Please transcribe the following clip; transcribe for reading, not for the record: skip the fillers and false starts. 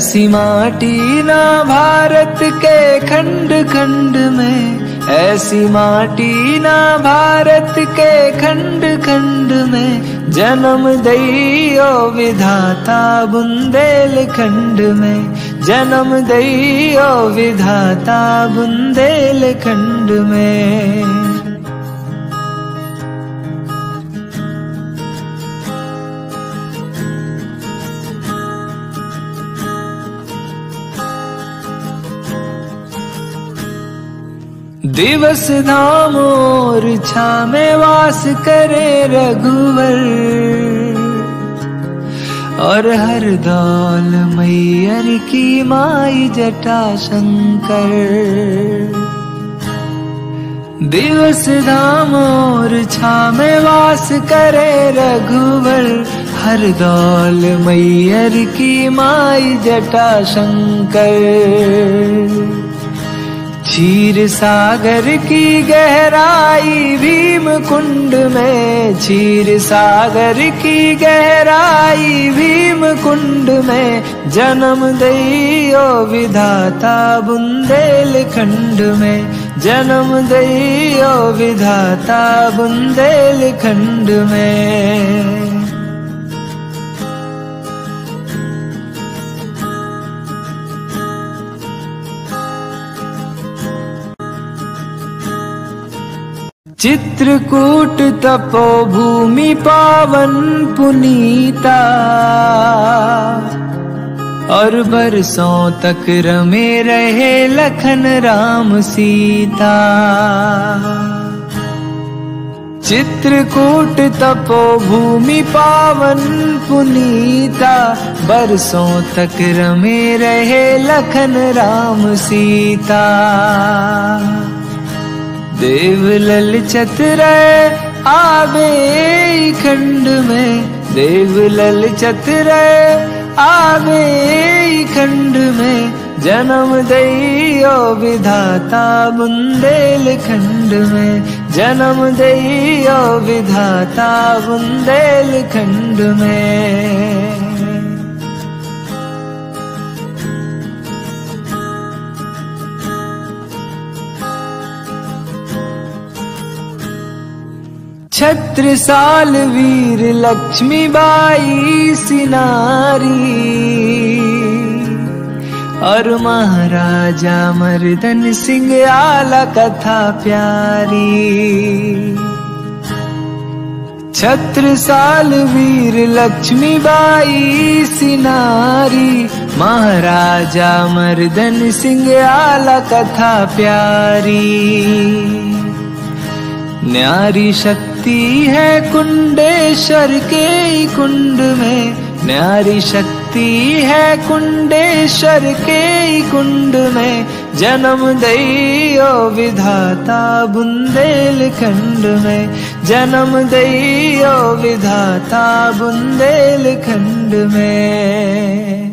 ऐसी माटी ना भारत के खंड खंड में, ऐसी माटी ना भारत के खंड खंड में, जन्म दइयो विधाता बुंदेलखंड में, जन्म दइयो विधाता बुंदेलखंड में। दिवस धाम और छा में वास करे रघुवर, और हर दौल मैयर की माई जटा शंकर। दिवस धाम और छा में वास करे रघुवर, हर दौल मैयर की माई जटा शंकर। क्षीर सागर की गहराई भीम कुंड में, क्षीर सागर की गहराई भीम कुंड में, जन्म दइयो विधाता बुंदेलखंड में, जन्म दइयो विधाता बुंदेलखंड में। चित्रकूट तपो भूमि पावन पुनीता, और बरसों तक रमे रहे लखन राम सीता। चित्रकूट तपो भूमि पावन पुनीता, बरसों तक रमे रहे लखन राम सीता। देव ललचत रहे आवे खंड में, देव ललचत रहे आवे खंड में, जन्म दइयो विधाता बुंदेलखंड में, जन्म दइयो विधाता बुंदेलखंड में। छत्रसाल वीर लक्ष्मी बाई सिनारी, और महाराजा मर्दन सिंह आला कथा प्यारी। छत्रसाल वीर लक्ष्मी बाई सिनारी, महाराजा मर्दन सिंह आला कथा प्यारी। न्यारी शक्ति है कुंडेश्वर के कुंड में, न्यारी शक्ति है कुंडेश्वर के कुंड में, जन्म दइयो विधाता बुंदेलखंड में, जन्म दइयो विधाता बुंदेलखंड में।